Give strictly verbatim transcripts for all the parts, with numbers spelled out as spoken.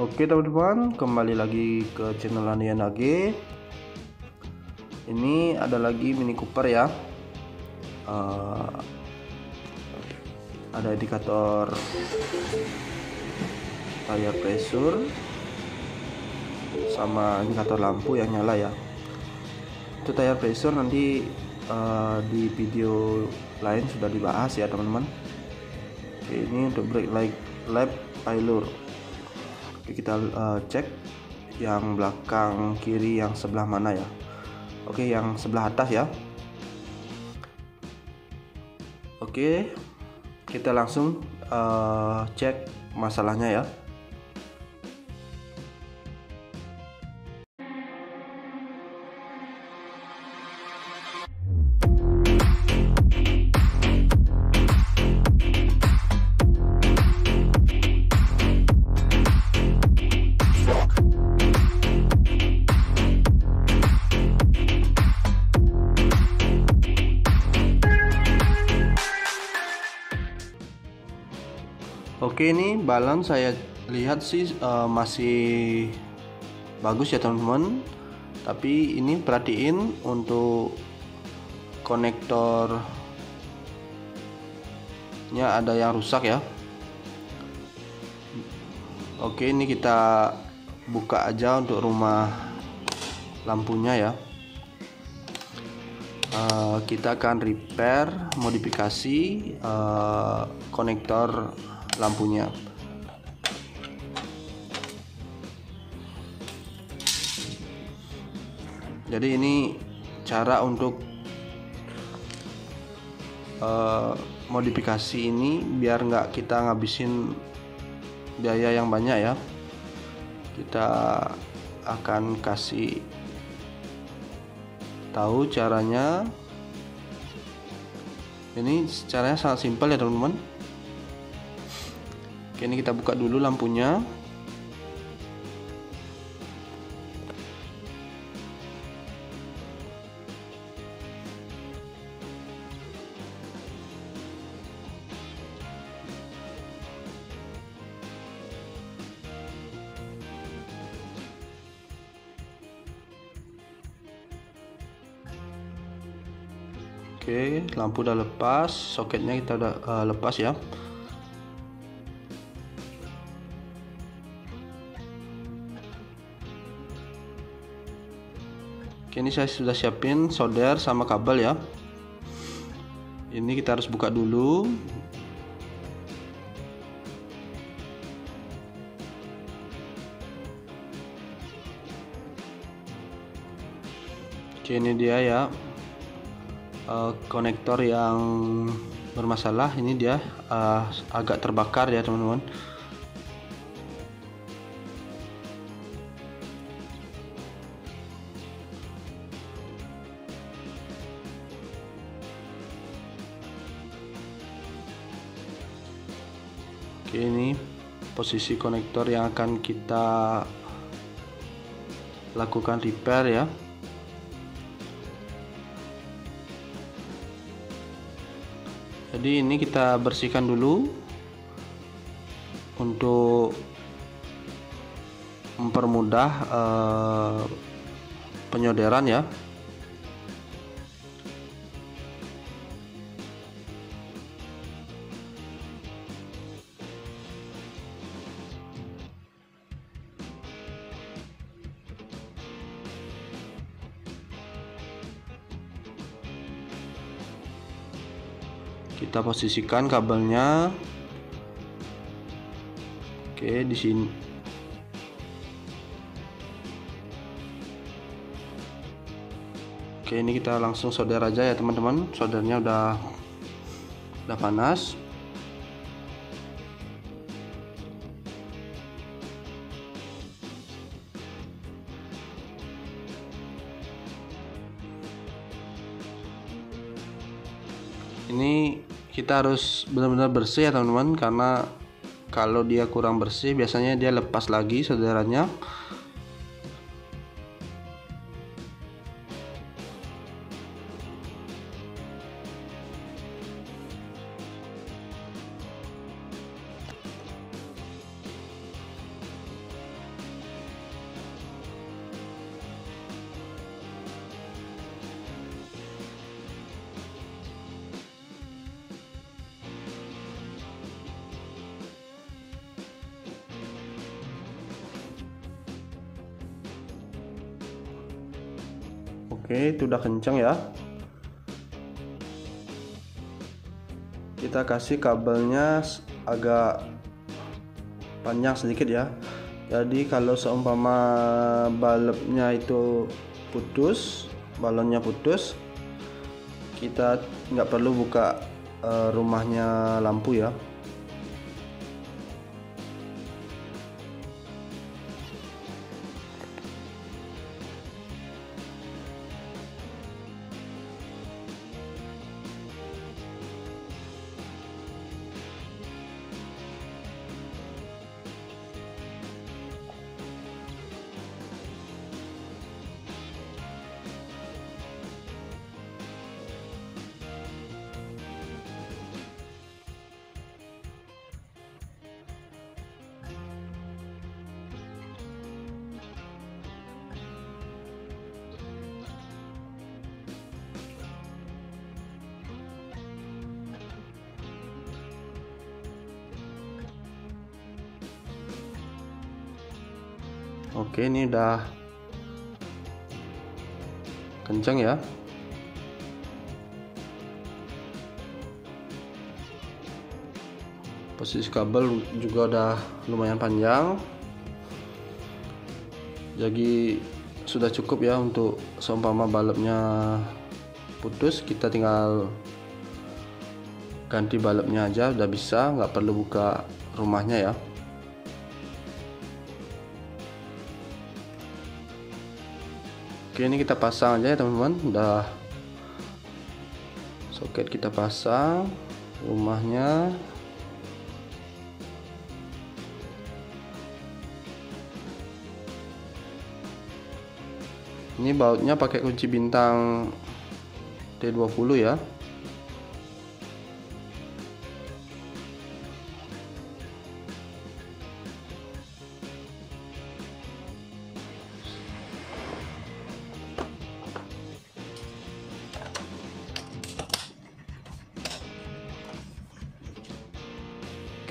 Oke teman-teman, kembali lagi ke channel Andi Nag. Ini ada lagi Mini Cooper ya. Uh, ada indikator tire pressure sama indikator lampu yang nyala ya. Itu tire pressure nanti uh, di video lain sudah dibahas ya teman-teman. Oke, ini untuk brake light lap failure. Oke, kita uh, cek yang belakang kiri yang sebelah mana ya. Oke, yang sebelah atas ya. Oke, kita langsung uh, cek masalahnya ya. Oke, ini balon saya lihat sih uh, masih bagus ya teman-teman, tapi ini perhatiin untuk konektornya ada yang rusak ya. Oke, ini kita buka aja untuk rumah lampunya ya. Uh, kita akan repair modifikasi uh, konektor lampunya. Jadi ini cara untuk uh, modifikasi ini biar nggak kita ngabisin biaya yang banyak ya. Kita akan kasih tahu caranya. Ini caranya sangat simpel ya teman-teman. Oke, ini kita buka dulu lampunya. Oke, lampu udah lepas, soketnya kita udah uh, lepas ya. Oke, ini saya sudah siapin solder sama kabel ya. Ini kita harus buka dulu. Oke, ini dia ya, uh, konektor yang bermasalah. Ini dia uh, agak terbakar ya teman-teman. Oke, ini posisi konektor yang akan kita lakukan repair ya. Jadi ini kita bersihkan dulu untuk mempermudah eh, penyoderan ya. Kita posisikan kabelnya. Oke, di sini. Oke, ini kita langsung solder aja ya teman-teman. Soldernya udah udah panas. Ini kita harus benar-benar bersih ya teman-teman, karena kalau dia kurang bersih biasanya dia lepas lagi solderannya. Oke, itu udah kenceng ya. Kita kasih kabelnya agak panjang sedikit ya. Jadi kalau seumpama balapnya itu putus, balonnya putus, kita nggak perlu buka uh, rumahnya lampu ya. Oke, ini udah kencang ya. Posisi kabel juga udah lumayan panjang. Jadi sudah cukup ya untuk seumpama balapnya putus, kita tinggal ganti balapnya aja, udah bisa, nggak perlu buka rumahnya ya. Oke, ini kita pasang aja ya teman-teman. Udah, soket kita pasang rumahnya. Ini bautnya pakai kunci bintang T dua puluh ya.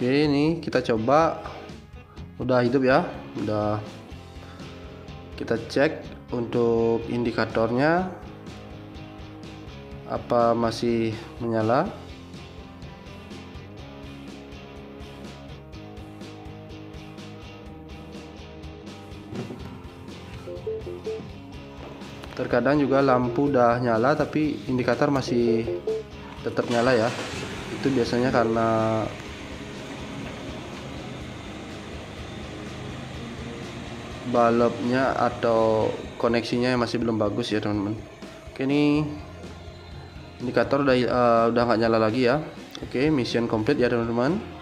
Oke, ini kita coba, udah hidup ya, udah. Kita cek untuk indikatornya apa masih menyala. Terkadang juga lampu udah nyala tapi indikator masih tetap nyala ya. Itu biasanya karena balapnya atau koneksinya yang masih belum bagus ya teman-teman. Oke, ini indikator udah uh, udah nggak nyala lagi ya. Oke, mission complete ya teman-teman.